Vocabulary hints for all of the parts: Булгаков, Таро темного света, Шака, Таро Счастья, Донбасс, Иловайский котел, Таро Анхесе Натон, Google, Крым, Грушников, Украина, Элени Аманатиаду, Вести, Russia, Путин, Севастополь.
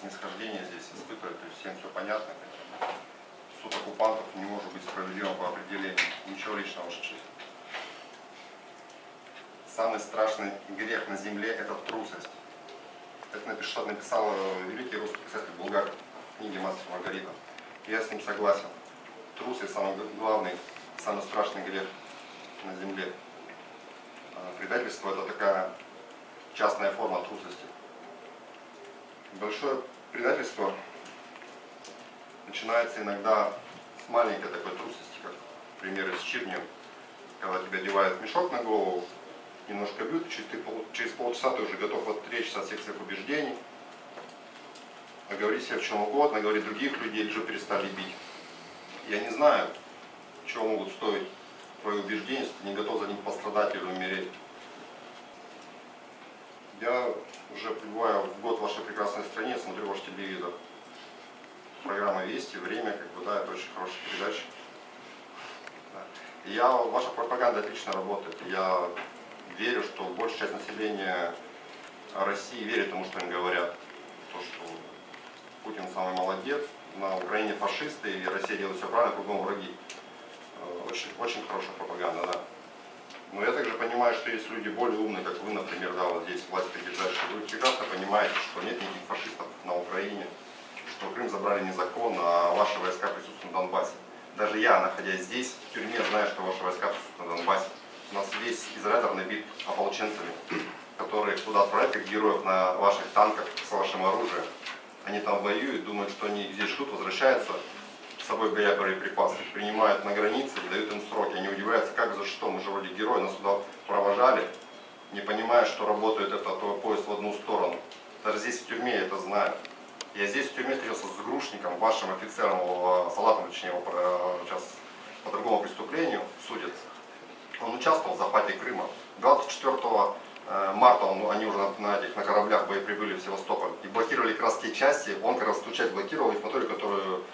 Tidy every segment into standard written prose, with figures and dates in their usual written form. снисхождение здесь испытывает, то есть всем все понятно. Суд оккупантов не может быть справедливым по определению, ничего личного. Самый страшный грех на земле – это трусость. Это написал великий русский писатель Булгаков в книге «Мастер и Маргарита». Я с ним согласен. Трусость – самый главный, самый страшный грех на земле. Предательство – это такая частная форма трусости. Большое предательство начинается иногда с маленькой такой трусости, как, к примеру, с чирнем, когда тебя одевают мешок на голову, немножко бьют, через полчаса ты уже готов отречься от всех своих убеждений, наговорить себе в чем угодно, говорить других людей, лишь бы перестали бить. Я не знаю, чего могут стоить твои убеждения, если ты не готов за них пострадать или умереть. Я уже пребываю в год в вашей прекрасной стране, смотрю ваш телевизор. Программа «Вести», «Время», как бы, да, это очень хорошая передача. Я, ваша пропаганда отлично работает. Я верю, что большая часть населения России верит тому, что им говорят. То, что Путин самый молодец, на Украине фашисты, и Россия делает все правильно, кругом враги. Очень, очень хорошая пропаганда, да. Но я также понимаю, что есть люди более умные, как вы, например, да, вот здесь власть придержащие. Вы прекрасно понимаете, что нет никаких фашистов на Украине, что Крым забрали незаконно, а ваши войска присутствуют на Донбассе. Даже я, находясь здесь, в тюрьме, знаю, что ваши войска присутствуют на Донбассе. У нас весь изолятор набит ополченцами, которые туда отправляют как героев на ваших танках с вашим оружием. Они там воюют, думают, что они здесь ждут, возвращаются, с собой горят боеприпасы, принимают на границе, дают им сроки. Они удивляются, как, за что, мы же вроде герои, нас сюда провожали, не понимая, что работает этот поезд в одну сторону. Даже здесь в тюрьме я это знаю. Я здесь в тюрьме встретился с Грушником, вашим офицером, Салатом, точнее, его сейчас по другому преступлению судят. Он участвовал в захвате Крыма. 24 марта они уже на кораблях прибыли в Севастополь. И блокировали как раз те части, он как раз ту часть блокировал, информаторию, которую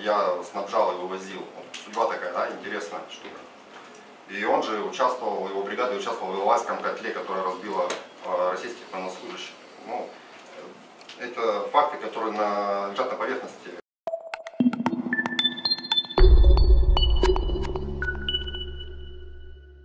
я снабжал и вывозил. Судьба такая, да, интересная штука. И он же участвовал, его бригада участвовала в Иловайском котле, которая разбила российских военнослужащих. Ну, это факты, которые лежат на поверхности.